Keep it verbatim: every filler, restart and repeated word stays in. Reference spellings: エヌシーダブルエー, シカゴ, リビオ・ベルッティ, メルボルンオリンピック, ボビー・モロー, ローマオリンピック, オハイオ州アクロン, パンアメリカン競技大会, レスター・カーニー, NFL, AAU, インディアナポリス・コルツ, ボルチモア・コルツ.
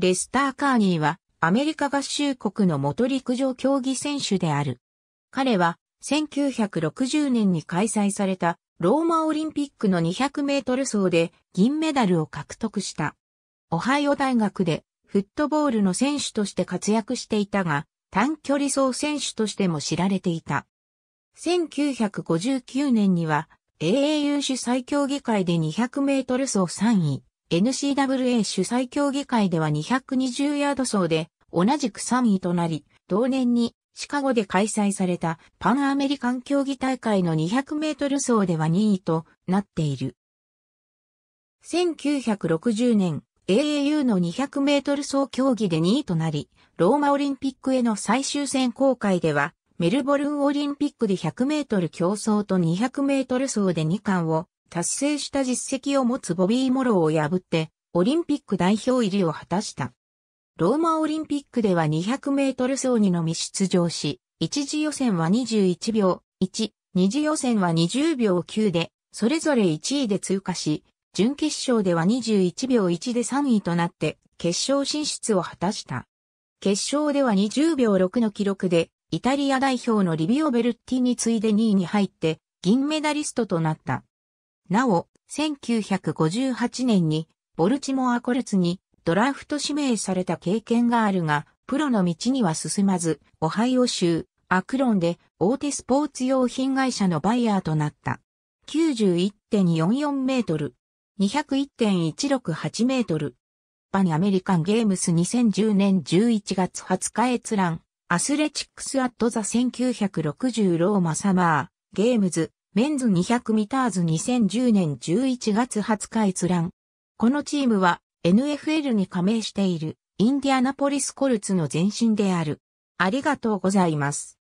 レスター・カーニーはアメリカ合衆国の元陸上競技選手である。彼はせんきゅうひゃくろくじゅうねんに開催されたローマオリンピックのにひゃくメートル走で銀メダルを獲得した。オハイオ大学でフットボールの選手として活躍していたが、短距離走選手としても知られていた。せんきゅうひゃくごじゅうきゅうねんには エーエーユー 主催競技会でにひゃくメートル走さんい、エヌシーダブルエー 主催競技会ではにひゃくにじゅうヤード走で同じくさんいとなり、同年にシカゴで開催されたパンアメリカン競技大会のにひゃくメートル走ではにいとなっている。せんきゅうひゃくろくじゅうねん、エーエーユー のにひゃくメートル走競技でにいとなり、ローマオリンピックへの最終選考会では、メルボルンオリンピックでひゃくメートル競走とにひゃくメートル走でにかんを達成した実績を持つボビー・モローを破って、オリンピック代表入りを果たした。ローマオリンピックではにひゃくメートル走にのみ出場し、一次予選はにじゅういちびょういち、二次予選はにじゅうびょうきゅうで、それぞれいちいで通過し、準決勝ではにじゅういちびょういちでさんいとなって決勝進出を果たした。決勝ではにじゅうびょうろくの記録でイタリア代表のリビオ・ベルッティに次いでにいに入って銀メダリストとなった。なお、せんきゅうひゃくごじゅうはちねんにボルチモア・コルツにドラフト指名された経験があるが、プロの道には進まず、オハイオ州アクロンで大手スポーツ用品会社のバイヤーとなった。きゅうじゅういってんよんよんメートル。にひゃくいってんいちろくはちメートル。パンアメリカンゲームスにせんじゅうねんじゅういちがつはつか閲覧。アスレチックスアットザせんきゅうひゃくろくじゅうローマサマー。ゲームズ。メンズにひゃくミターズにせんじゅうねんじゅういちがつはつか閲覧。このチームは エヌエフエル に加盟しているインディアナポリスコルツの前身である。ありがとうございます。